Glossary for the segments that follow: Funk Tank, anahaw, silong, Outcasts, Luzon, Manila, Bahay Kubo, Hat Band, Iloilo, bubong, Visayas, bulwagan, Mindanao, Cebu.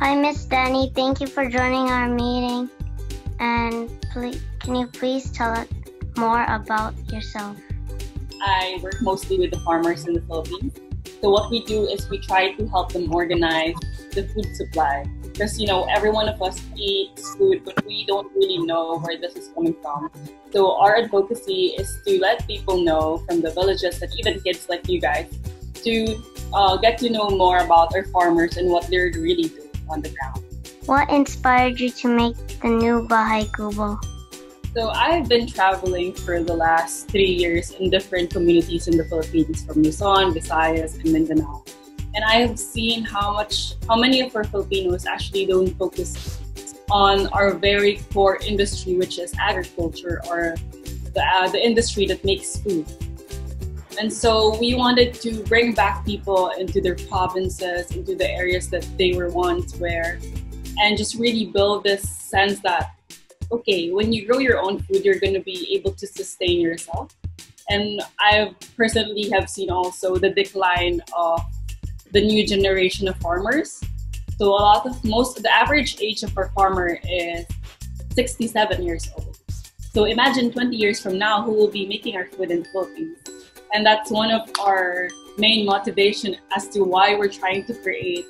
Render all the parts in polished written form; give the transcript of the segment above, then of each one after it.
Hi, Miss Danny. Thank you for joining our meeting. And can you please tell us more about yourself? I work mostly with the farmers in the Philippines. So what we do is we try to help them organize the food supply. Because, you know, every one of us eats food, but we don't really know where this is coming from. So our advocacy is to let people know from the villages, that even kids like you guys, to get to know more about our farmers and what they're really doing on the ground. What inspired you to make the new Bahay Kubo? So I've been traveling for the last 3 years in different communities in the Philippines, from Luzon, Visayas, and Mindanao. And I have seen how many of our Filipinos actually don't focus on our very core industry, which is agriculture, or the industry that makes food. And so we wanted to bring back people into their provinces, into the areas that they were once where, and just really build this sense that, okay, when you grow your own food, you're going to be able to sustain yourself. And I personally have seen also the decline of the new generation of farmers. So the average age of our farmer is 67 years old. So imagine 20 years from now, who will be making our food in the Philippines. And that's one of our main motivation as to why we're trying to create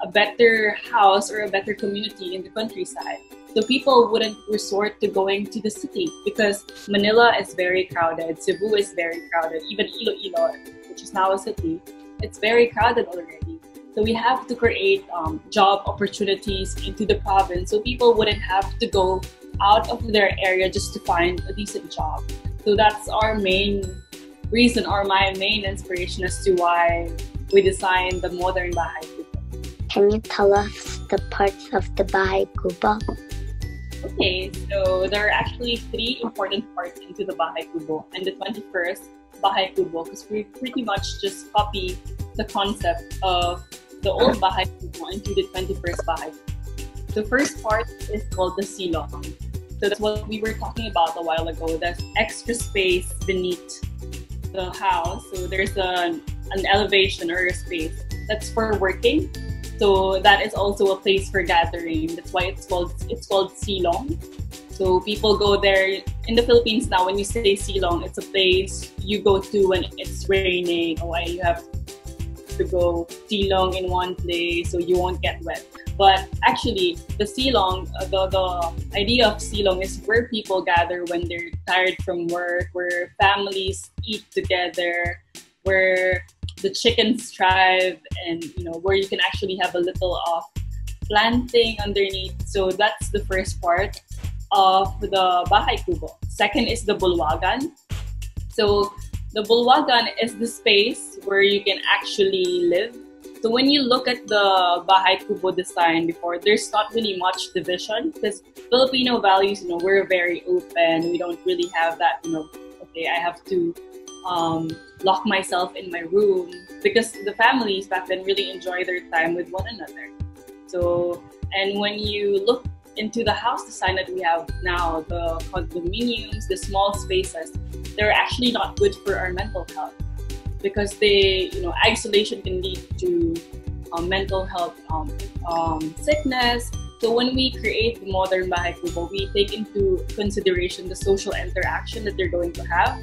a better house or a better community in the countryside. So people wouldn't resort to going to the city, because Manila is very crowded, Cebu is very crowded, even Iloilo, which is now a city, it's very crowded already. So we have to create job opportunities into the province, so people wouldn't have to go out of their area just to find a decent job. So that's our main reason, or my main inspiration as to why we designed the modern Bahay Kubo. Can you tell us the parts of the Bahay Kubo? Okay, so there are actually 3 important parts into the Bahay Kubo, and the 21st Bahay Kubo, because we pretty much just copy the concept of the old Bahay Kubo into the 21st Bahay Kubo. The first part is called the silong. So that's what we were talking about a while ago, that extra space beneath the house. So there's an elevation or a space that's for working. So that is also a place for gathering. That's why it's called silong. So people go there in the Philippines now. When you say silong, it's a place you go to when it's raining, or you have to go silong in one place so you won't get wet. But actually, the silong, the idea of silong is where people gather when they're tired from work, where families eat together, where the chickens thrive, and you know, where you can actually have a little of planting underneath. So that's the first part of the Bahay Kubo. Second is the bulwagan. So the bulwagan is the space where you can actually live. So when you look at the Bahay Kubo design before, there's not really much division, because Filipino values, you know, we're very open. We don't really have that, you know, okay, I have to lock myself in my room, because the families back then really enjoy their time with one another. So, and when you look into the house design that we have now, the condominiums, the small spaces, they're actually not good for our mental health, because they, you know, isolation can lead to mental health sickness. So when we create the modern Bahay Kubo, we take into consideration the social interaction that they're going to have,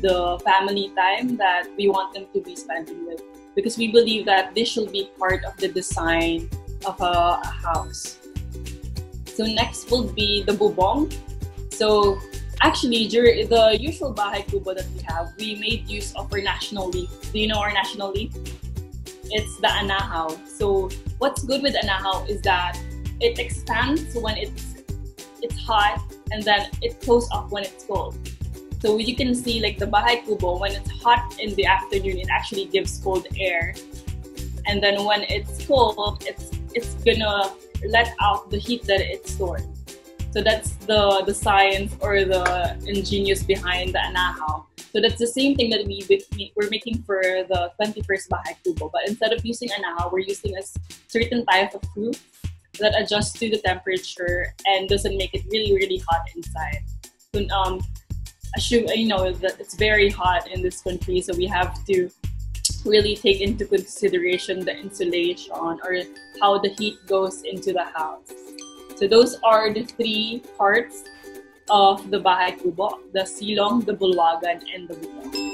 the family time that we want them to be spending with, because we believe that this should be part of the design of a house. So next will be the bubong. So actually, during the usual Bahay Kubo that we have, we made use of our national leaf. Do you know our national leaf? It's the anahaw. So what's good with anahaw is that it expands when it's hot, and then it closes off when it's cold. So you can see, like, the Bahay Kubo, when it's hot in the afternoon, it actually gives cold air. And then when it's cold, it's gonna let out the heat that it stored. So that's the science or the ingenious behind the anahaw. So that's the same thing that we're making for the 21st Bahay Kubo. But instead of using anahaw, we're using a certain type of roof that adjusts to the temperature and doesn't make it really, really hot inside. So, assume, you know, that it's very hot in this country, so we have to really take into consideration the insulation or how the heat goes into the house. So those are the three parts of the Bahay Kubo: the silong, the bulwagan, and the bubong.